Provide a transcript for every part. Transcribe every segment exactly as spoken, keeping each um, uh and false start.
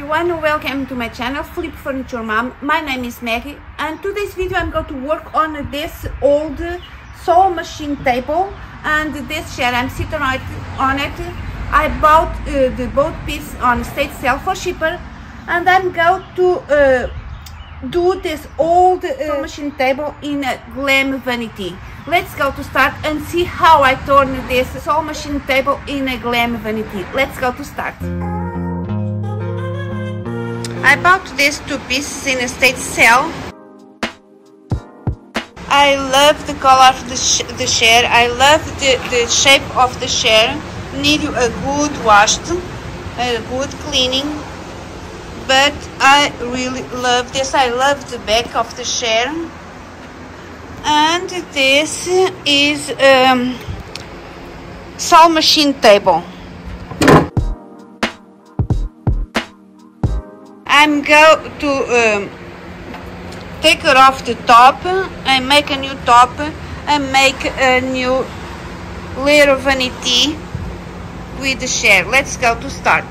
everyone, welcome to my channel Flip Furniture Mom. My name is Maggie, and today's video I'm going to work on this old sewing machine table and this chair I'm sitting right on it. I bought uh, the both piece on state sale for cheaper, and I'm going to uh, do this old uh, sewing machine table in a glam vanity. Let's go to start and see how I turn this sewing machine table in a glam vanity. Let's go to start. I bought these two pieces in a state sale. I love the color of the, sh the chair. I love the, the shape of the chair. Need a good wash, a good cleaning. But I really love this. I love the back of the chair. And this is um, sewing machine table. I'm going to um, take it off the top and make a new top and make a new layer of vanity with the chair. Let's go to start.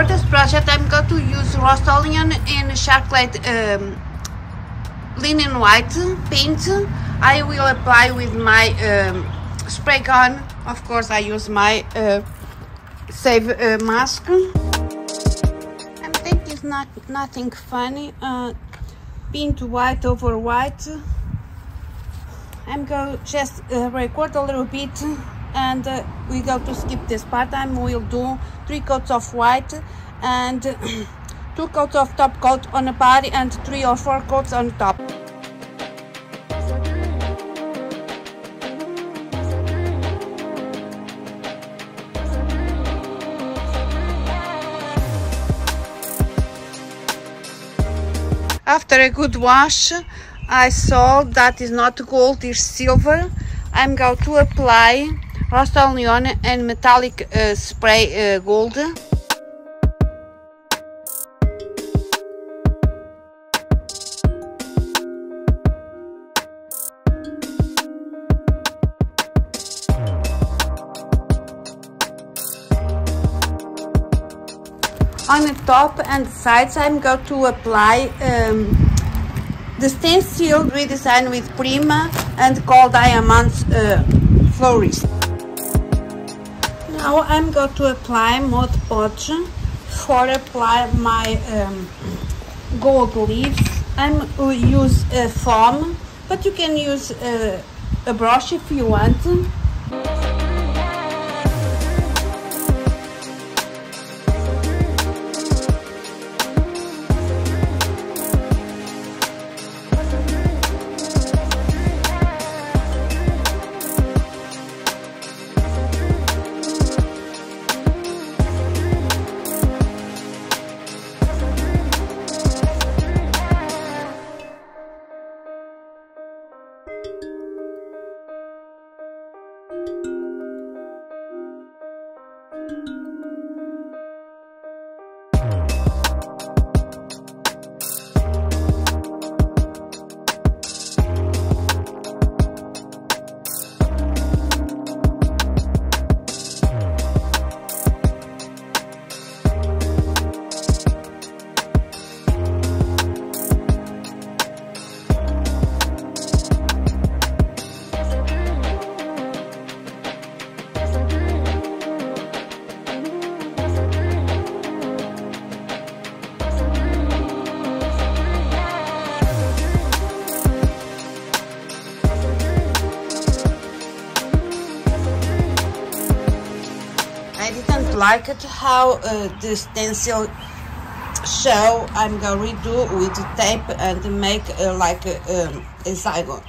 For this project, I'm going to use Rust-Oleum and Charcoal um, linen white paint. I will apply with my um, spray gun. Of course, I use my uh, save uh, mask. I think it's not nothing funny. Uh, paint white over white. I'm going to just uh, record a little bit. And uh, we go to skip this part. I will do three coats of white and two coats of top coat on the body and three or four coats on the top. After a good wash, I saw that is not gold, it's silver. I'm going to apply Rust-Oleum and metallic uh, spray uh, gold. On the top and sides, I'm going to apply um, the stencil redesign with Prima and gold diamonds uh, florist. Now I'm going to apply Mod Podge for apply my um, gold leaves. I'm will use a foam, but you can use a, a brush if you want. Like it how uh, the stencil show. I'm gonna redo with the tape and make uh, like a, um, a zygote.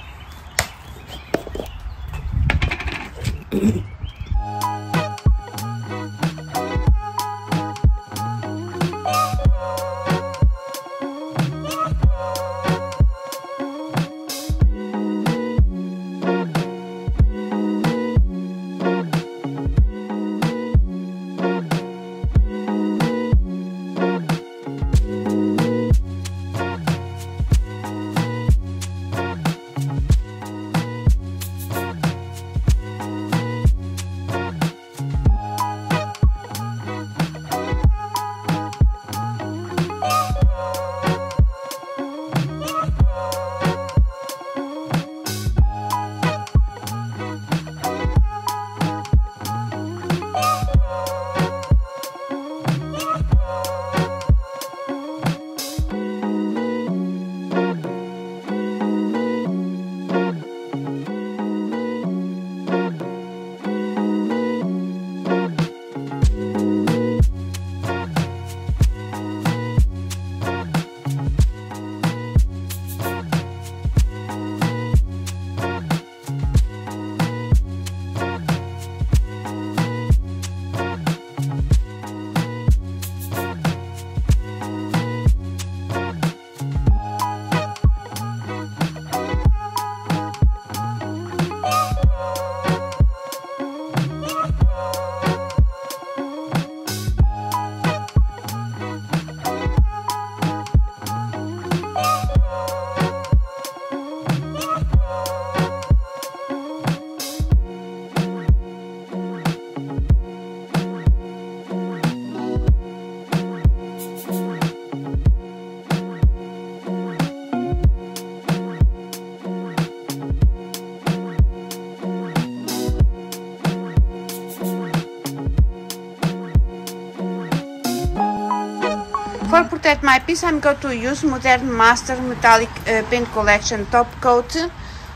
looked at my piece, I'm going to use Modern Master Metallic uh, Paint Collection Top Coat.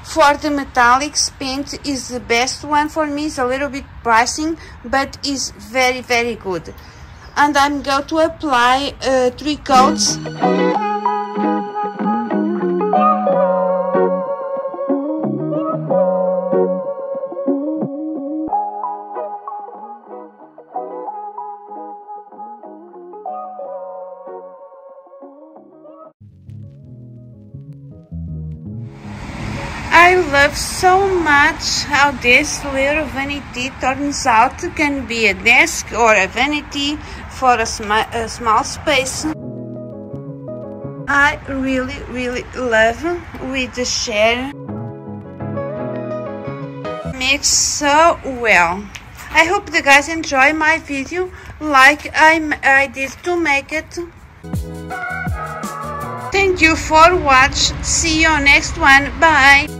For the metallics, paint is the best one for me. It's a little bit pricing, but is very, very good. And I'm going to apply uh, three coats. I love so much how this little vanity turns out. It can be a desk or a vanity for a, sm a small space. I really, really love with the share. Mix so well. I hope you guys enjoy my video like I, I did to make it. Thank you for watching. See you next one. Bye.